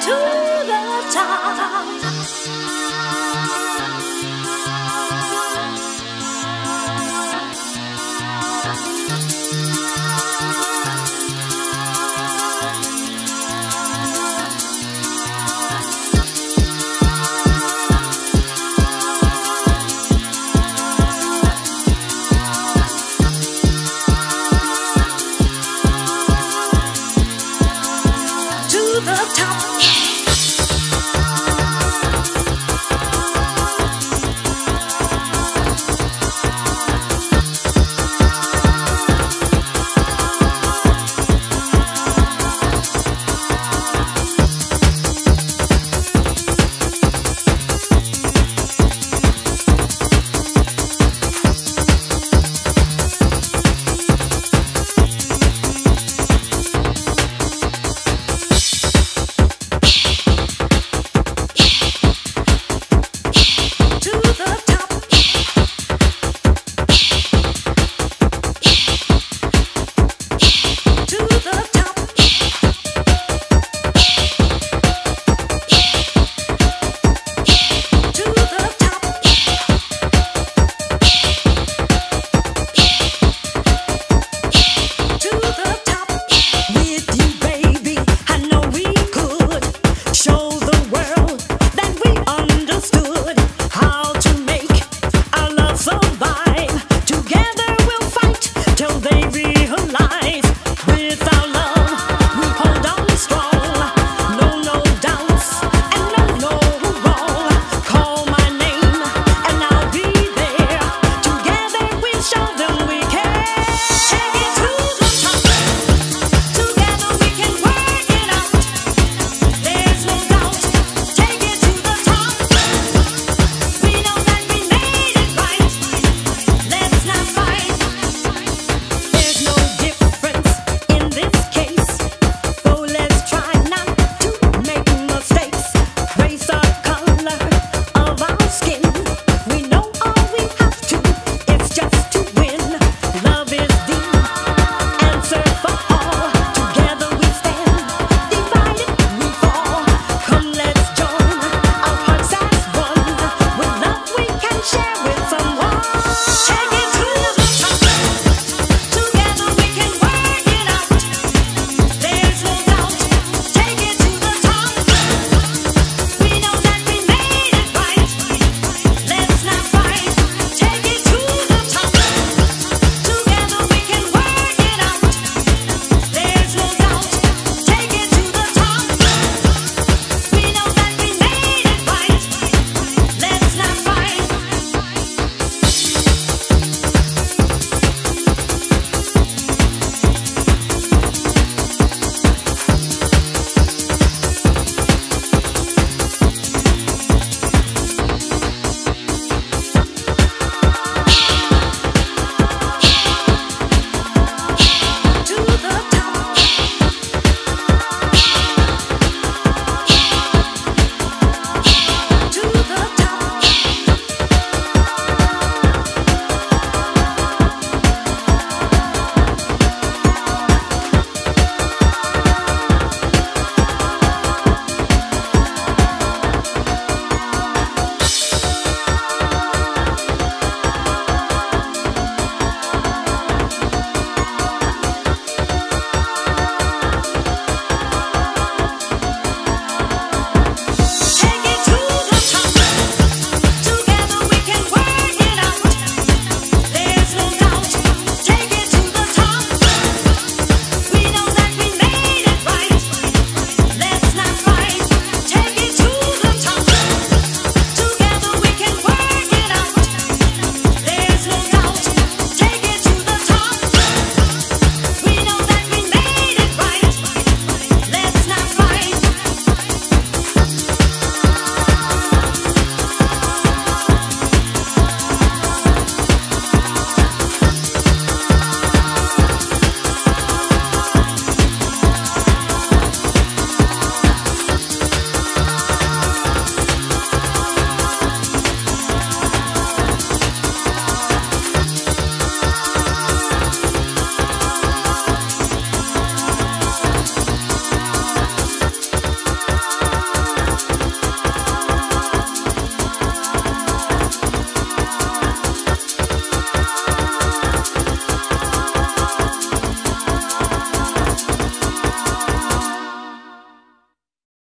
to the top.